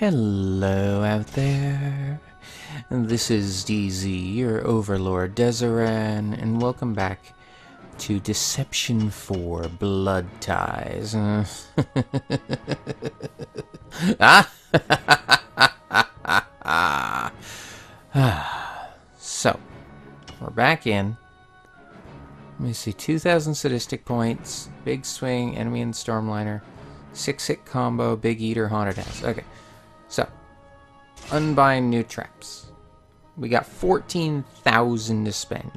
Hello out there, this is DZ, your overlord Deseran, and welcome back to Deception IV: Blood Ties. So, we're back in. Let me see, 2,000 sadistic points, big swing, enemy and stormliner, 6-hit combo, big eater, haunted house. Okay. So, unbind new traps. We got 14,000 to spend.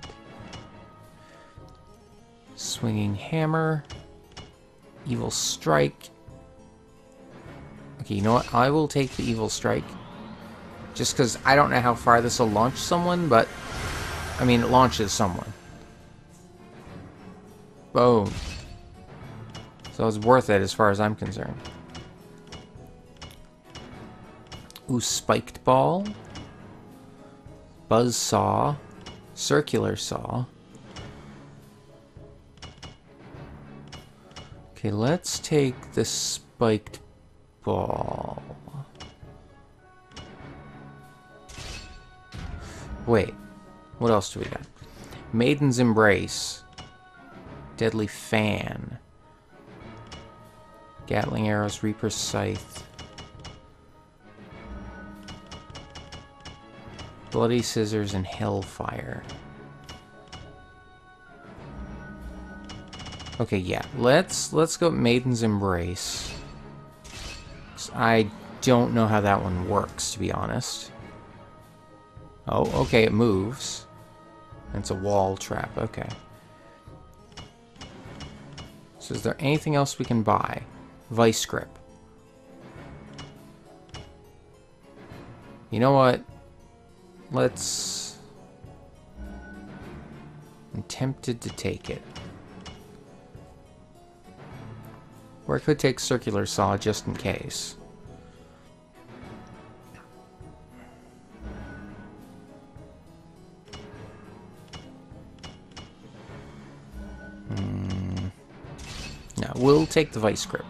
Swinging hammer. Evil strike. Okay, you know what? I will take the evil strike. Just because I don't know how far this will launch someone, but... I mean, it launches someone. Boom. So it's worth it as far as I'm concerned. Ooh, spiked ball, buzz saw, circular saw. Okay, let's take the spiked ball. Wait, what else do we got? Maiden's Embrace, deadly fan, Gatling arrows, Reaper's scythe. Bloody Scissors and Hellfire. Okay, yeah. Let's go Maiden's Embrace. I don't know how that one works, to be honest. Oh, okay, it moves. It's a wall trap, okay. So is there anything else we can buy? Vice Grip. You know what? Let's... I'm tempted to take it. Or I could take Circular Saw just in case. No, we'll take the Vice Grip.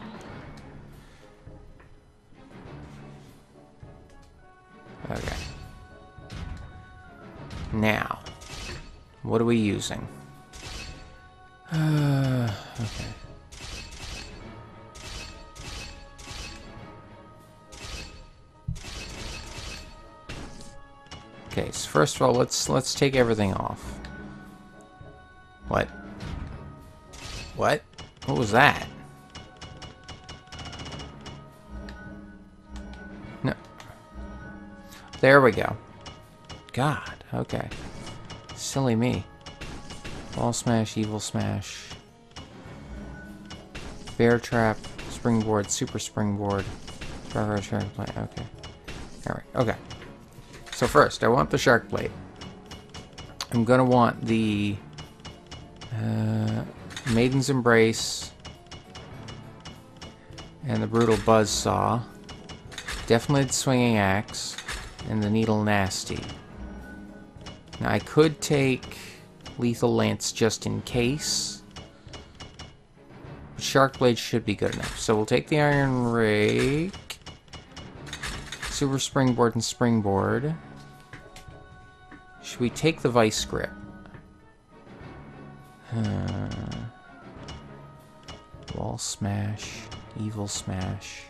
Okay. Now, what are we using? Okay. Okay, so first of all, let's take everything off. What? What? What was that? No. There we go. God. Okay. Silly me. Ball smash, evil smash. Bear trap, springboard, super springboard. Shark blade, okay. Alright, okay. So first, I want the shark blade. I'm gonna want the... Maiden's Embrace. And the brutal buzzsaw. Definitely the swinging axe. And the needle nasty. Now, I could take Lethal Lance just in case. But Shark Blade should be good enough. So we'll take the Iron Rake. Super Springboard and Springboard. Should we take the Vice Grip? Wall Smash. Evil Smash.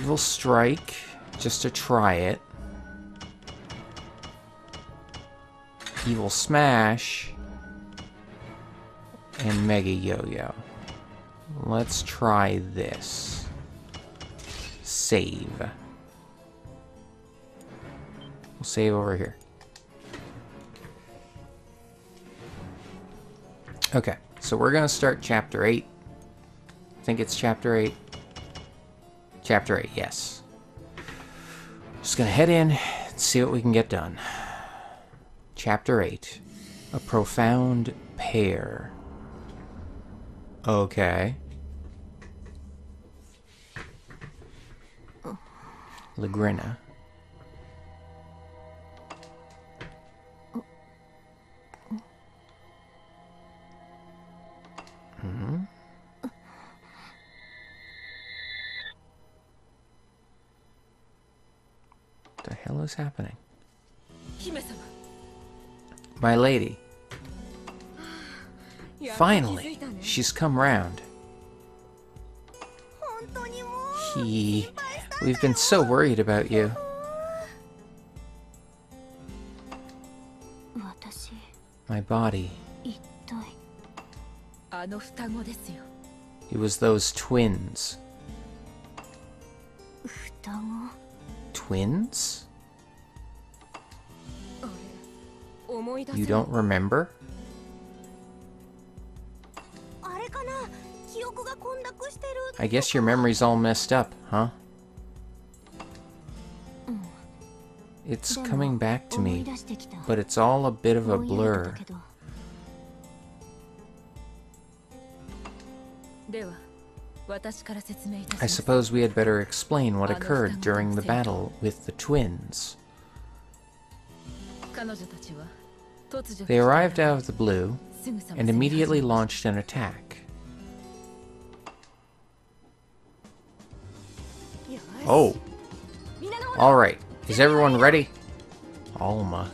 Evil Strike, just to try it. Evil Smash. And Mega Yo-Yo. Let's try this. Save. We'll save over here. Okay, so we're gonna start Chapter 8. I think it's Chapter 8. Chapter 8, yes. Just gonna head in and see what we can get done. Chapter 8. A profound pair. Okay. Lagrina. hell is happening? My lady. Finally, she's come round. We've been so worried about you. My body. It was those twins. Twins? You don't remember? I guess your memory's all messed up, huh? It's coming back to me, but it's all a bit of a blur. I suppose we had better explain what occurred during the battle with the twins. They arrived out of the blue and immediately launched an attack. Oh! Alright, is everyone ready? Alma.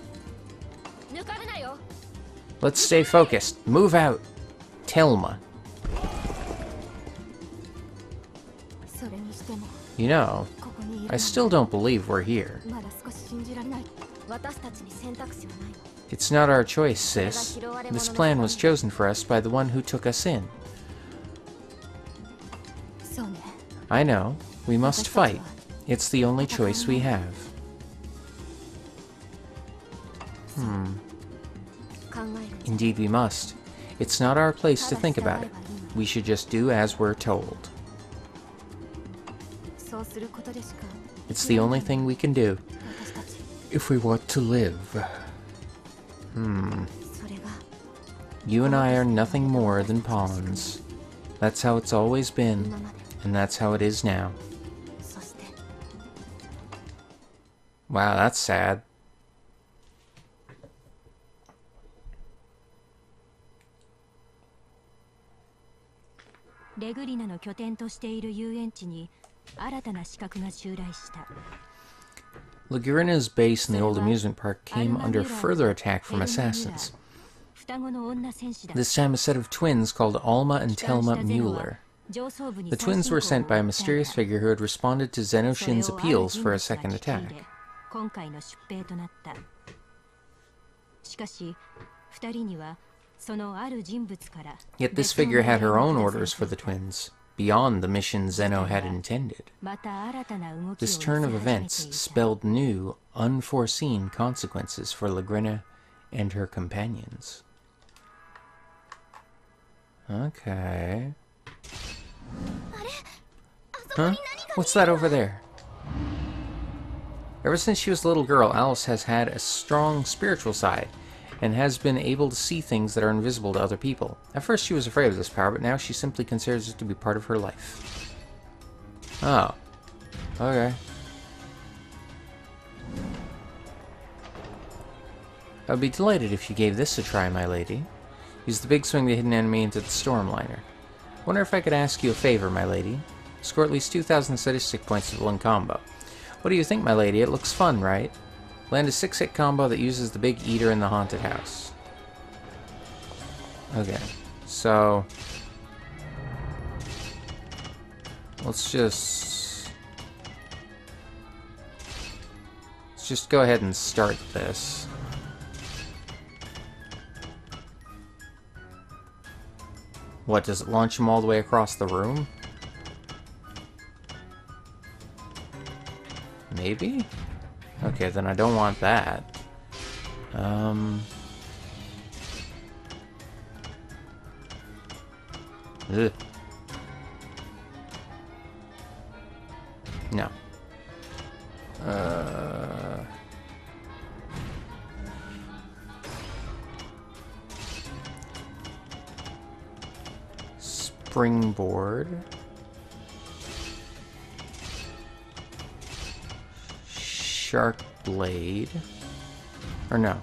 Let's stay focused. Move out! Telma. You know, I still don't believe we're here. It's not our choice, sis. This plan was chosen for us by the one who took us in. I know. We must fight. It's the only choice we have. Indeed we must. It's not our place to think about it. We should just do as we're told. It's the only thing we can do. If we want to live. You and I are nothing more than pawns. That's how it's always been, and that's how it is now. Wow, that's sad. Lagrina's base in the old amusement park came under further attack from assassins. This time a set of twins called Alma and Telma Mueller. The twins were sent by a mysterious figure who had responded to Zenoshin's appeals for a second attack. Yet this figure had her own orders for the twins, beyond the mission Zeno had intended. This turn of events spelled new, unforeseen consequences for Lagrina and her companions. Okay. Huh? What's that over there? Ever since she was a little girl, Alice has had a strong spiritual side and has been able to see things that are invisible to other people. At first she was afraid of this power, but now she simply considers it to be part of her life. Oh. Okay. I would be delighted if you gave this a try, my lady. Use the big swing to hit an enemy into the Stormliner. Wonder if I could ask you a favor, my lady. Score at least 2,000 statistic points with one combo. What do you think, my lady? It looks fun, right? Land a 6-hit combo that uses the big eater in the haunted house. Okay, so let's just go ahead and start this. What, does it launch him all the way across the room? Maybe? Okay, then I don't want that. Ugh. No. Springboard. Shark blade. Or no.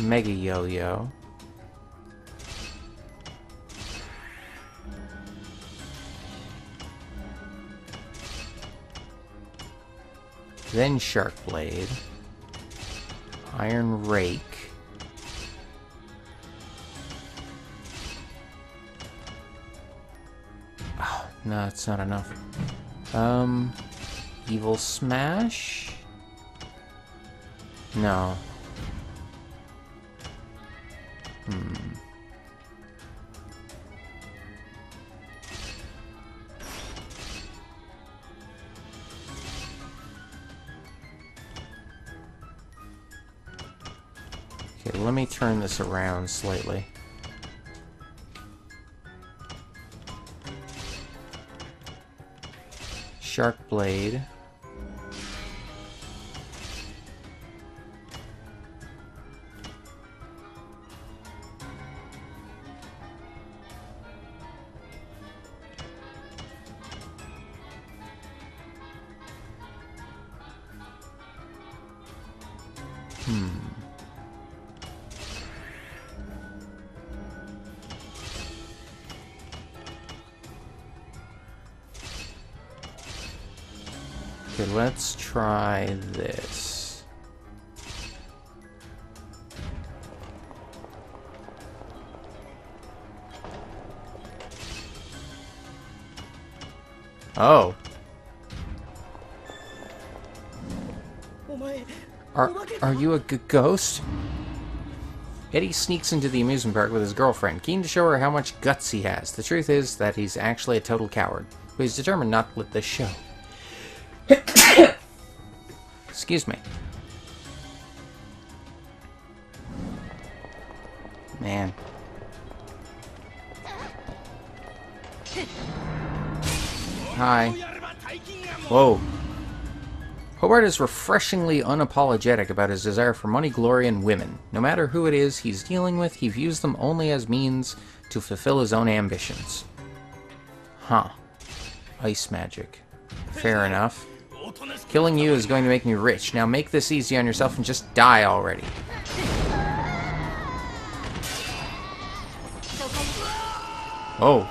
Mega yo-yo. Then Shark Blade. Iron Rake. Oh, no, it's not enough. Evil Smash? No. Okay, let me turn this around slightly. Shark Blade. Okay, let's try this. Oh. Are you a ghost? Eddie sneaks into the amusement park with his girlfriend, keen to show her how much guts he has. The truth is that he's actually a total coward, but he's determined not to let this show. Excuse me. Man. Hi. Whoa. Hobart is refreshingly unapologetic about his desire for money, glory, and women. No matter who it is he's dealing with, he views them only as means to fulfill his own ambitions. Huh. Ice magic. Fair enough. Killing you is going to make me rich. Now make this easy on yourself and just die already. Oh.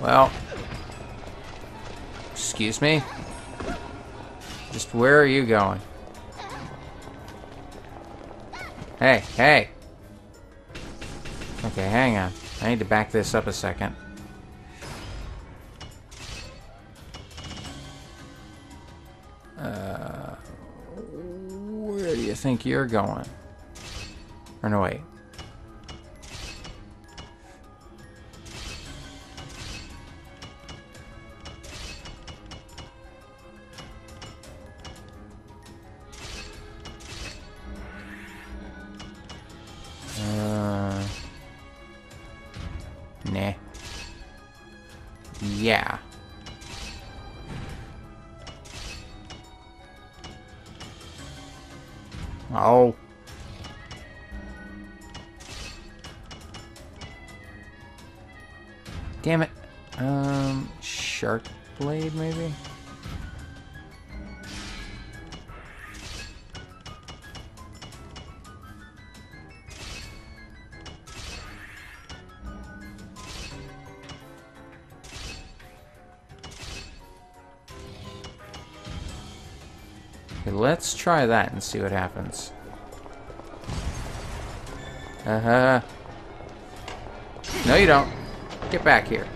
Well. Excuse me? Just where are you going? Hey, hey! Okay, hang on. I need to back this up a second. Where do you think you're going? Or no, wait. Nah. Yeah. Oh. Damn it. Shark Blade, maybe? Let's try that and see what happens. Uh-huh. No, you don't. Get back here.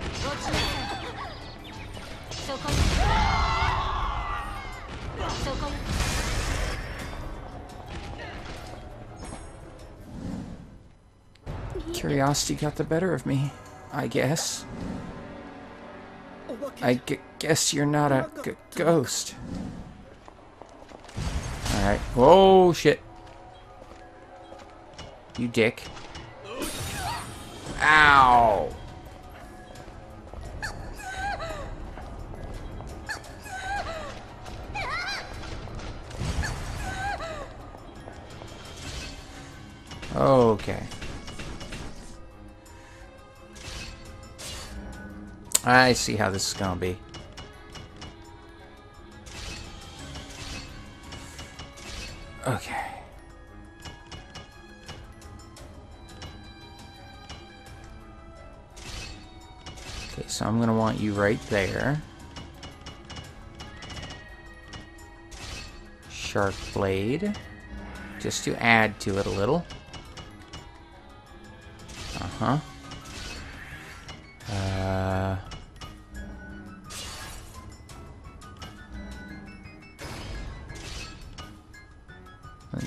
Curiosity got the better of me, I guess. I guess you're not a ghost. Alright. Oh, shit. You dick. Ow! Okay. I see how this is gonna be. Okay. Okay, so I'm gonna want you right there. shark blade, just to add to it a little. And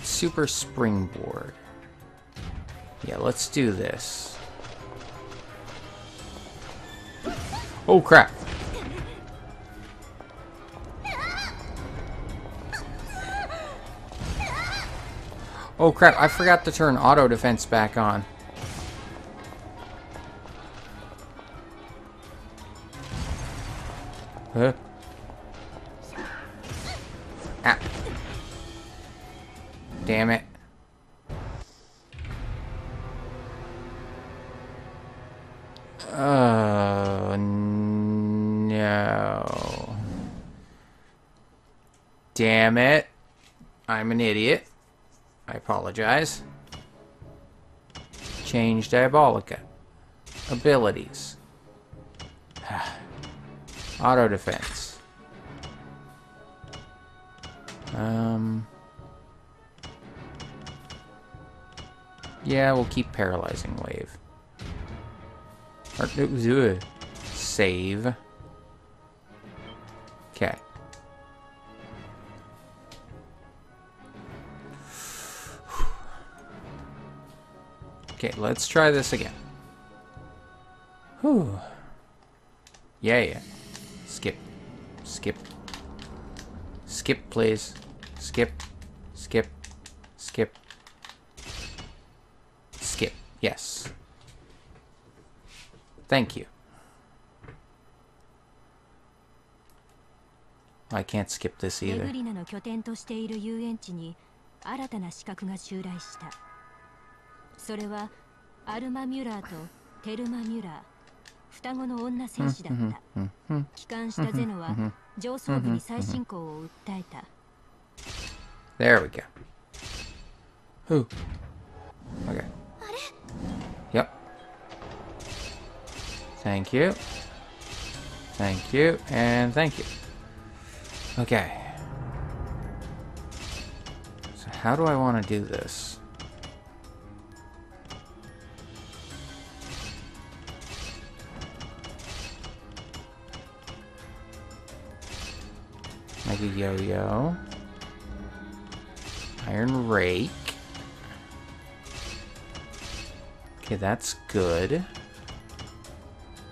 super springboard. Yeah, let's do this. Oh, crap. Oh, crap. I forgot to turn auto defense back on. Huh? Ah. Damn it. No. Damn it. I'm an idiot. I apologize. Change Diabolica. Abilities. Auto defense. Yeah, we'll keep Paralyzing Wave. Save. Okay. Okay, let's try this again. Whew. Yeah, yeah. Skip. Skip. Skip, please. Skip. Skip. Skip. Skip. Yes. Thank you. I can't skip this either. There we go. Who? Okay. Yep. Thank you. Thank you. And thank you. Okay. So how do I want to do this? Like a yo-yo. Iron rake. Okay, that's good.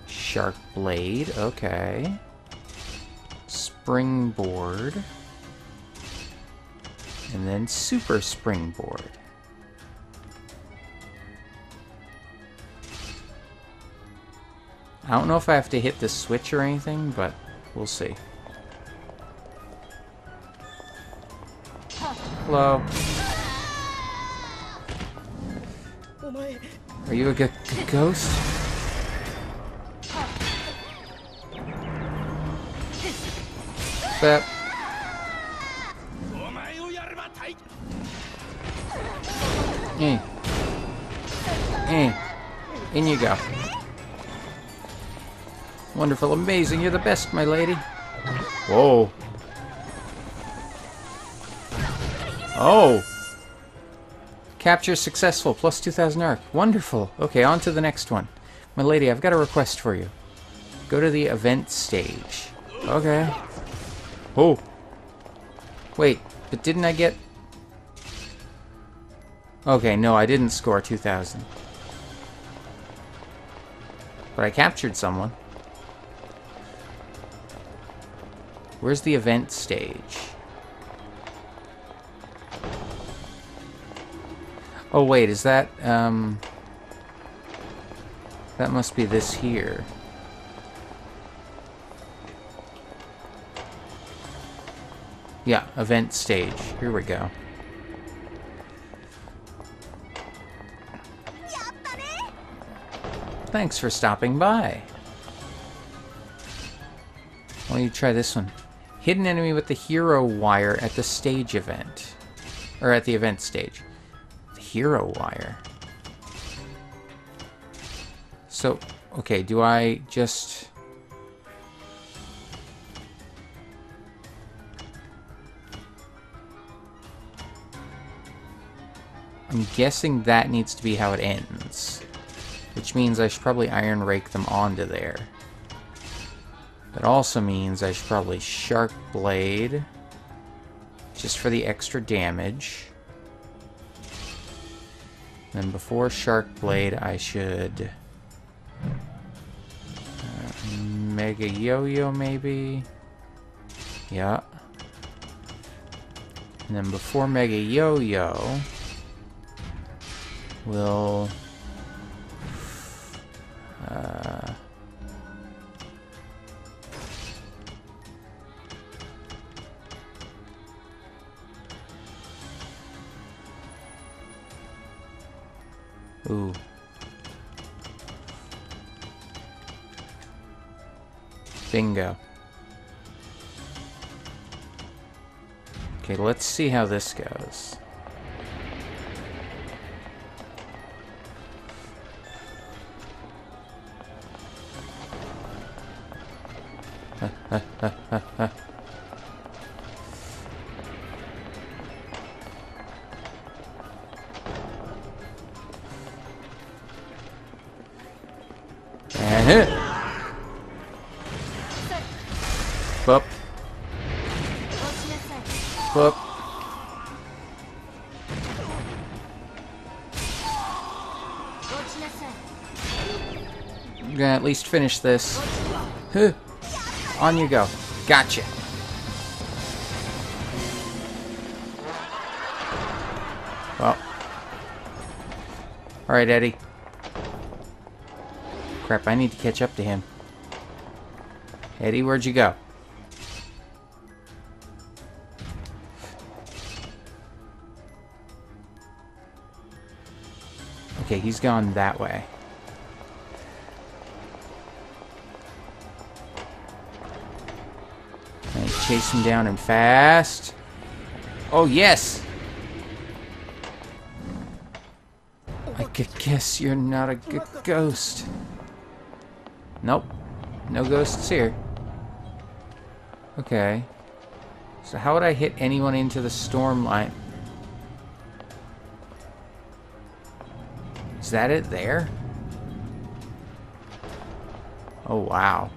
Shark blade, okay. Springboard. And then super springboard. I don't know if I have to hit the switch or anything, but we'll see. Hello. Are you a ghost? Bep. In you go. Wonderful, amazing, you're the best, my lady. Whoa. Oh! Capture successful, plus 2,000 arc. Wonderful. Okay, on to the next one. My lady, I've got a request for you. Go to the event stage. Okay. Oh! Wait, but didn't I get... Okay, no, I didn't score 2,000. But I captured someone. Where's the event stage? Oh wait, is that, that must be this here. Yeah, event stage. Here we go. Thanks for stopping by. Why don't you try this one? Hit an enemy with the hero wire at the stage event. Or at the event stage. Hero wire. So, okay, do I just... I'm guessing that needs to be how it ends. Which means I should probably iron rake them onto there. That also means I should probably shark blade. Just for the extra damage. Then before shark blade I should... Mega Yo-Yo, maybe? Yeah. And then before Mega Yo-Yo, we'll... Ooh. Bingo. Okay, let's see how this goes. Boop. Boop. I'm gonna at least finish this. Huh. On you go. Gotcha. Well. Alright, Eddie. Crap, I need to catch up to him. Eddie, where'd you go? Okay, he's gone that way. Right, chase him down and fast. Oh, yes! I could guess you're not a good ghost. Nope. No ghosts here. Okay. So how would I hit anyone into the storm line? Is that it there? Oh, wow.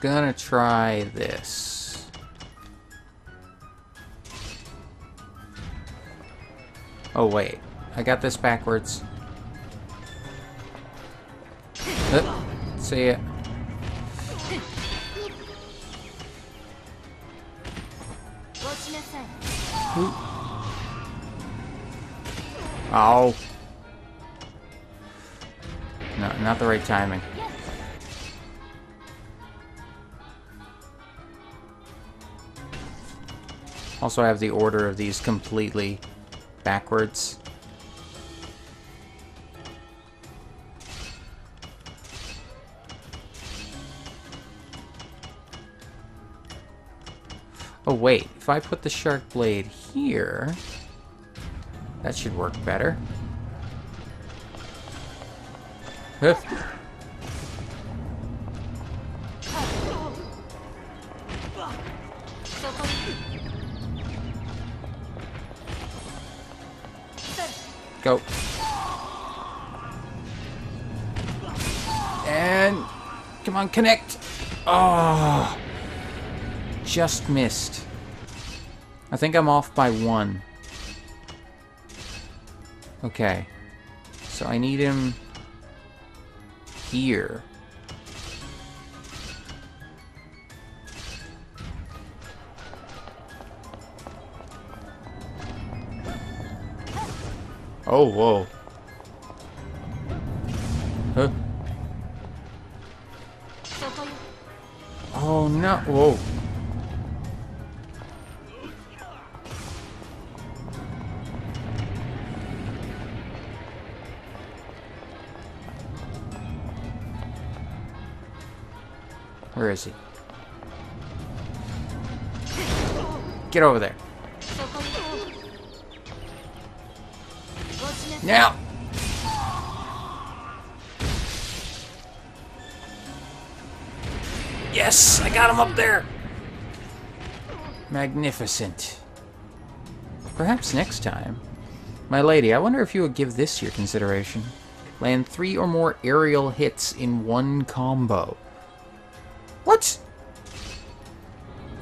Gonna try this. Oh wait, I got this backwards. See ya. Oop. Oh. No, not the right timing. Also, I have the order of these completely backwards. Oh wait, if I put the shark blade here, that should work better. Huh. Go. And come on, connect. Oh, just missed. I think I'm off by one. Okay. So I need him here. Oh, whoa. Huh? Oh, no. Whoa. Where is he? Get over there. Now! Yes! I got him up there! Magnificent. Perhaps next time. My lady, I wonder if you would give this your consideration. Land 3 or more aerial hits in one combo. What?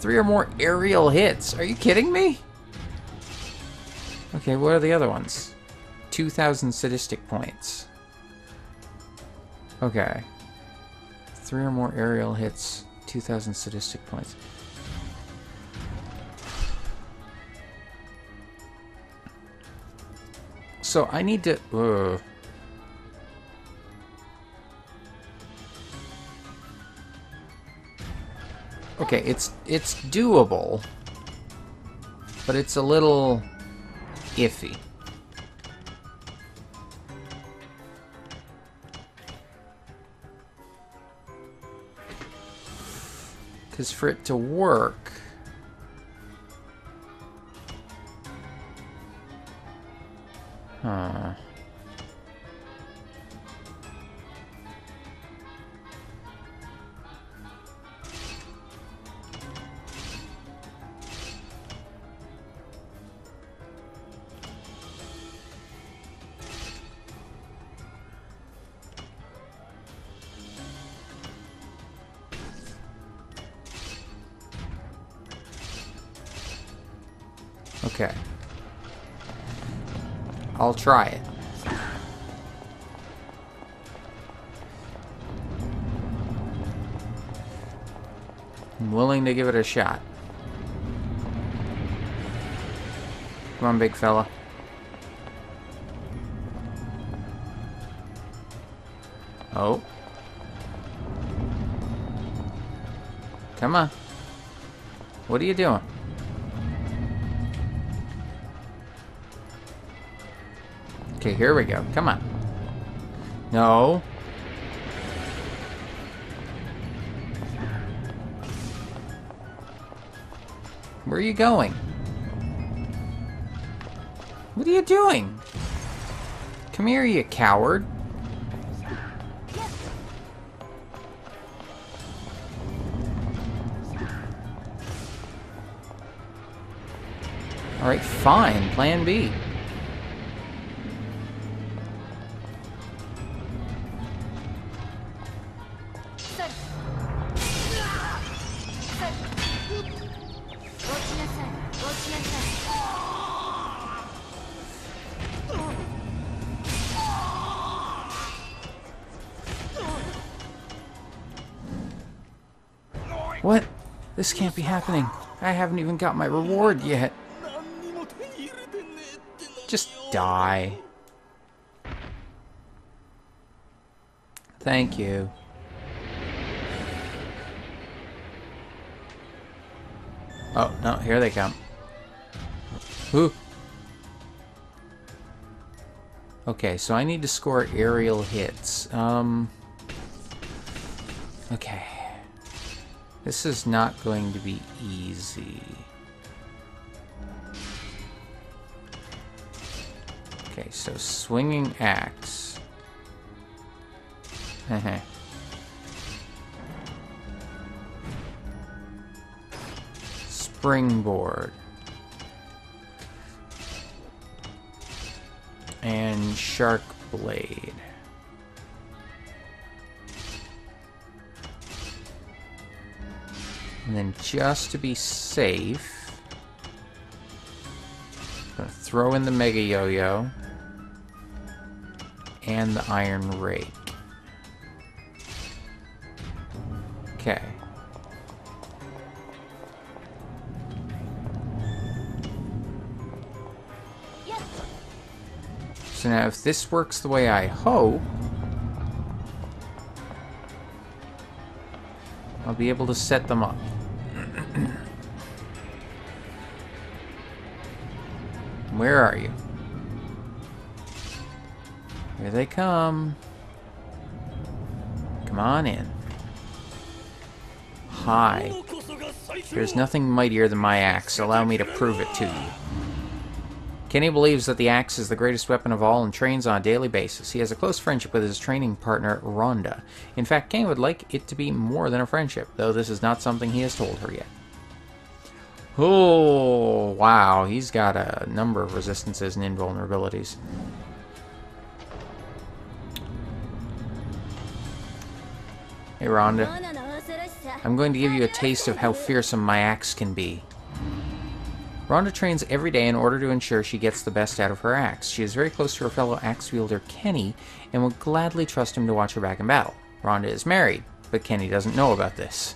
3 or more aerial hits? Are you kidding me? Okay, what are the other ones? 2,000 sadistic points. Okay. 3 or more aerial hits, 2,000 sadistic points. So I need to... Okay, it's doable, but it's a little iffy. Because for it to work... Huh... Okay. I'll try it. I'm willing to give it a shot. Come on, big fella. Oh. Come on. What are you doing? Okay, here we go. Come on. No. Where are you going? What are you doing? Come here, you coward. All right, fine. Plan B. What? This can't be happening. I haven't even got my reward yet. Just die. Thank you. Oh, no, here they come. Ooh. Okay, so I need to score aerial hits. Okay. This is not going to be easy. Okay, so swinging axe. Springboard. And shark blade. And then just to be safe, I'm gonna throw in the Mega Yo-Yo and the Iron Rake. Okay. Yes. So now if this works the way I hope, I'll be able to set them up. Where are you? Here they come. Come on in. high. There's nothing mightier than my axe. Allow me to prove it to you. Kenny believes that the axe is the greatest weapon of all and trains on a daily basis. He has a close friendship with his training partner, Rhonda. In fact, Kenny would like it to be more than a friendship, though this is not something he has told her yet. Oh, wow. He's got a number of resistances and invulnerabilities. Hey, Rhonda. I'm going to give you a taste of how fearsome my axe can be. Rhonda trains every day in order to ensure she gets the best out of her axe. She is very close to her fellow axe wielder Kenny and would gladly trust him to watch her back in battle. Rhonda is married, but Kenny doesn't know about this.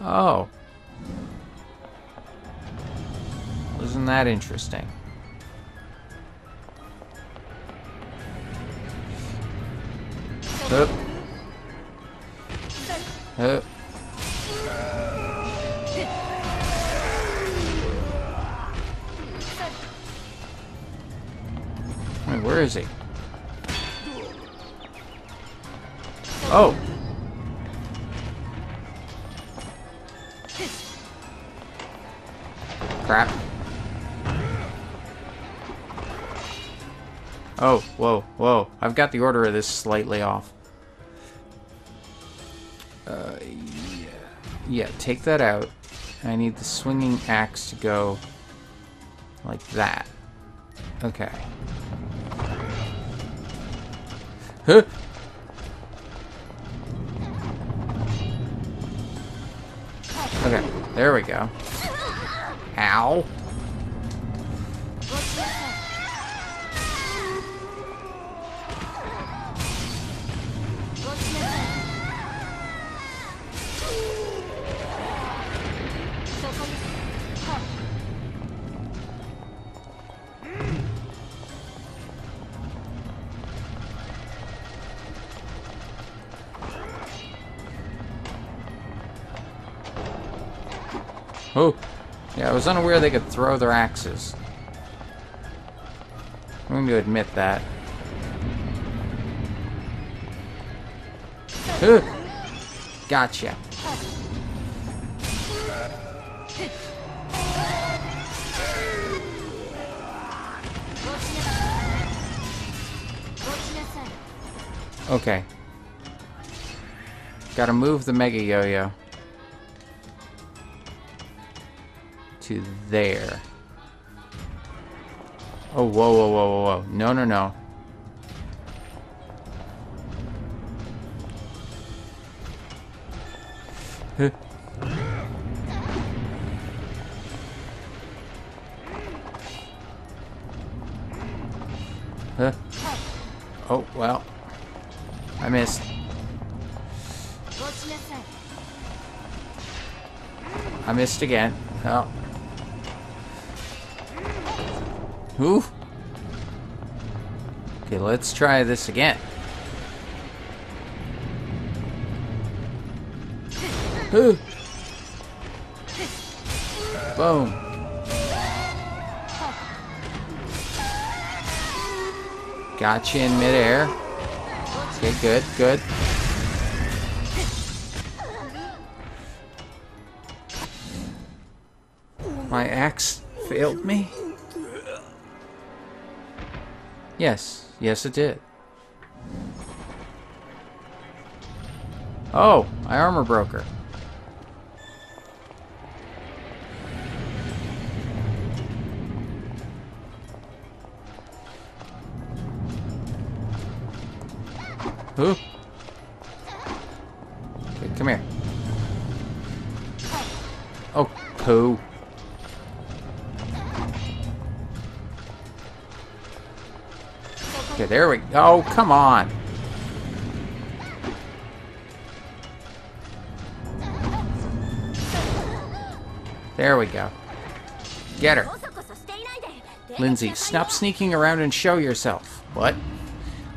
Oh. Isn't that interesting? Wait, where is he? Oh! Crap. Oh, whoa, whoa. I've got the order of this slightly off. Yeah, take that out. I need the swinging axe to go like that. Okay. Huh? Okay, there we go. Ow. Oh, yeah, I was unaware they could throw their axes. I'm going to admit that. Gotcha. Okay. Gotta move the Mega Yo-Yo. To there. Oh, whoa, whoa, whoa, whoa, whoa. No, no, no. Huh. Huh. Oh, well. I missed. I missed again. Oh. Ooh. Okay, let's try this again. Ooh. Boom. Got you in midair. Okay, good, good. My axe failed me. Yes. Yes, it did. Oh, my armor broke her. Ooh. Okay, come here. Oh, poo. Okay, there we go. Oh, come on. There we go. Get her. Lindsay, stop sneaking around and show yourself. What?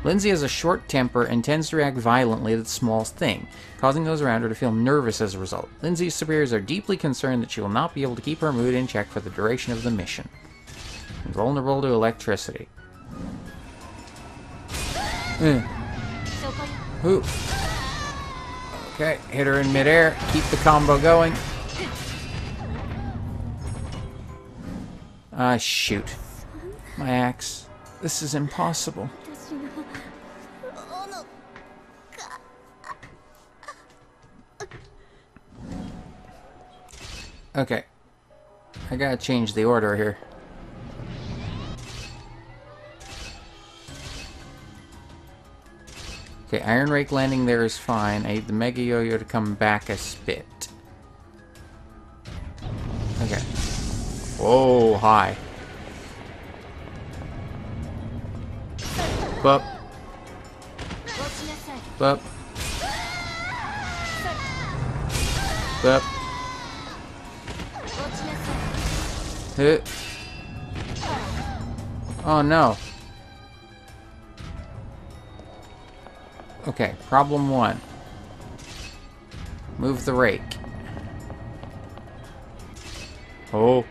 Lindsay has a short temper and tends to react violently to the smallest thing, causing those around her to feel nervous as a result. Lindsay's superiors are deeply concerned that she will not be able to keep her mood in check for the duration of the mission. Vulnerable to electricity. Who? Okay, hit her in midair. Keep the combo going. Ah, shoot. My axe. This is impossible. Okay. I gotta change the order here. Okay, Iron Rake landing there is fine. I need the Mega Yo-Yo to come back a spit. Okay. Whoa, hi. Bup. Bup. Bup. Huh. Oh no. Okay, problem one. Move the rake. Oh.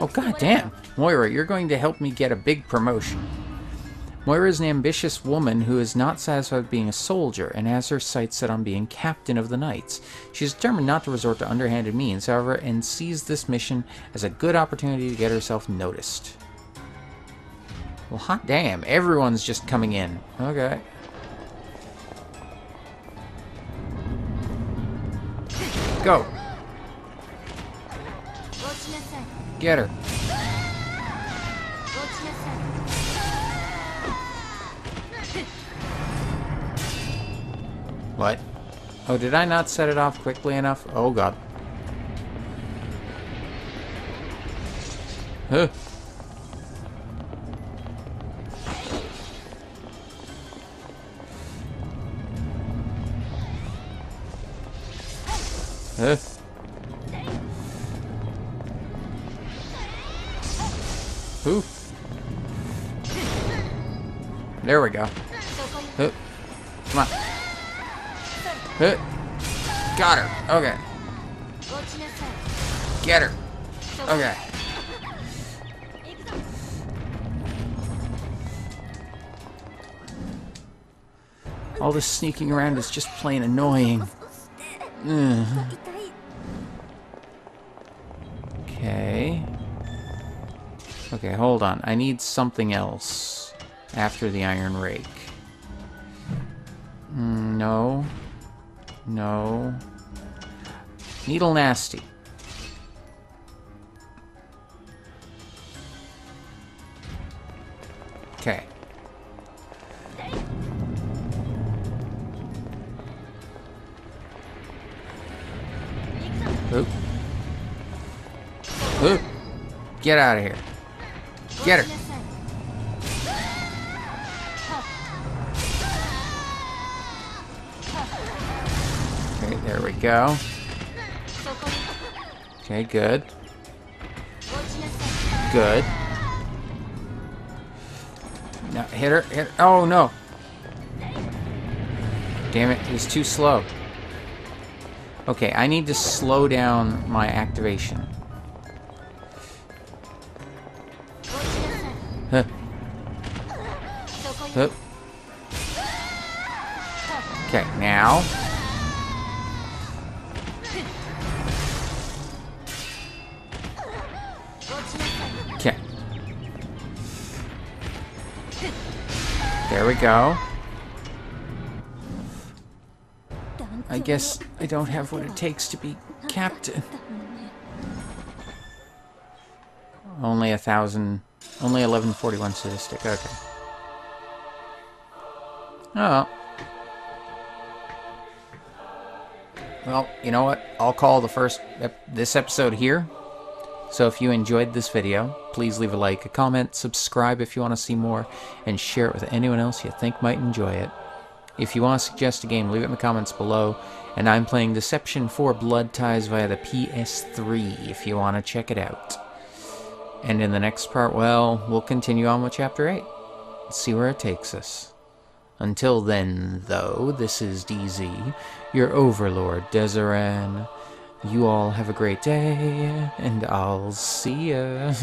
Oh, goddamn. Moira, you're going to help me get a big promotion. Moira is an ambitious woman who is not satisfied with being a soldier and has her sights set on being captain of the knights. She is determined not to resort to underhanded means, however, and sees this mission as a good opportunity to get herself noticed. Well, hot damn, everyone's just coming in. Okay. Go. Get her. What? Oh, did I not set it off quickly enough? Oh, God. Huh. Huh. Who? There we go. Huh. Come on. Huh. Got her. Okay. Get her. Okay. All this sneaking around is just plain annoying. Ugh. Okay. Okay, hold on. I need something else after the iron rake. No. No. Needle nasty. Okay. Oop. Oop. Get out of here. Get her. There we go. Okay, good. Good. Now, hit her. Hit her. Oh, no. Damn it. He's too slow. Okay, I need to slow down my activation. Huh. Huh. Okay, now... There we go. I guess I don't have what it takes to be captain. Only 1,000... Only 1141 statistic. Okay. Oh. Well, you know what? I'll call the first... this episode here. So if you enjoyed this video, please leave a like, a comment, subscribe if you want to see more, and share it with anyone else you think might enjoy it. If you want to suggest a game, leave it in the comments below, and I'm playing Deception 4 Blood Ties via the PS3 if you want to check it out. And in the next part, well, we'll continue on with Chapter 8. See where it takes us. Until then, though, this is DZ, your overlord, Deseran, You all have a great day, and I'll see ya.